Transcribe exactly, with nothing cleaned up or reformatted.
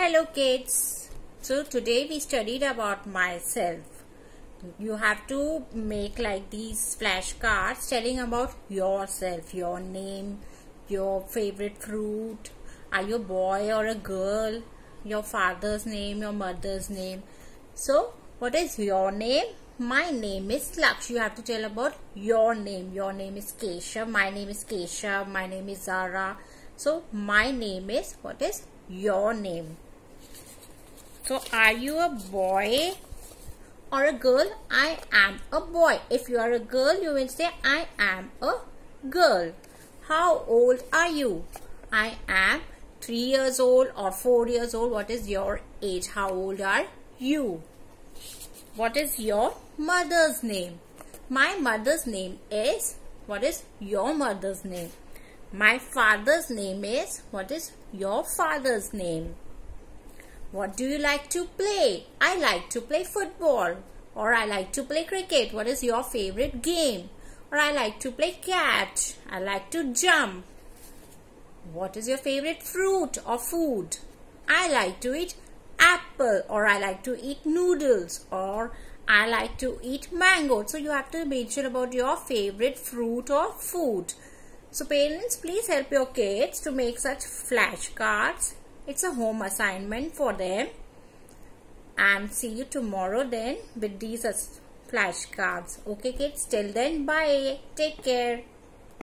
Hello kids, so today we studied about myself. You have to make like these flashcards telling about yourself, your name, your favorite fruit, are you a boy or a girl, your father's name, your mother's name. So what is your name? My name is Laksh. You have to tell about your name. Your name is Keshav. My name is Keshav. My name is Zara. So my name is, what is your name? So are you a boy or a girl? I am a boy. If you are a girl, you will say I am a girl. How old are you? I am three years old or four years old. What is your age? How old are you? What is your mother's name? My mother's name is, what is your mother's name? My father's name is, what is your father's name? What do you like to play? I like to play football, or I like to play cricket. What is your favorite game? Or I like to play catch. I like to jump. What is your favorite fruit or food? I like to eat apple, or I like to eat noodles, or I like to eat mango. So you have to mention about your favorite fruit or food. So parents, please help your kids to make such flashcards. It's a home assignment for them. And see you tomorrow then with these flashcards. Okay kids, till then, bye. Take care.